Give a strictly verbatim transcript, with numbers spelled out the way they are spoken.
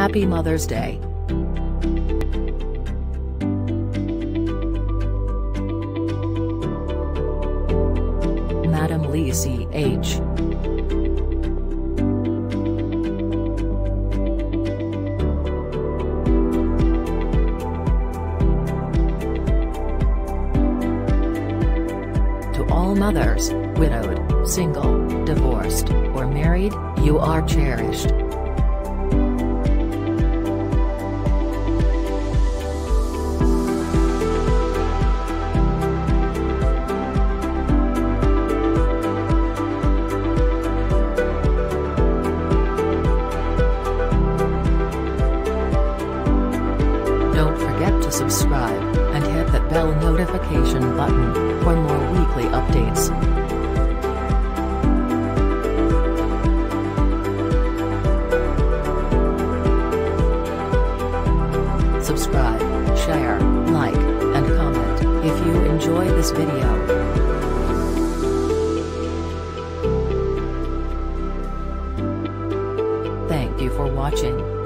Happy Mother's Day. Madam Lee C H. All mothers, widowed, single, divorced, or married, you are cherished. Don't forget to subscribe and hit that bell notification button for more weekly updates. Subscribe, share, like, and comment if you enjoy this video. Thank you for watching.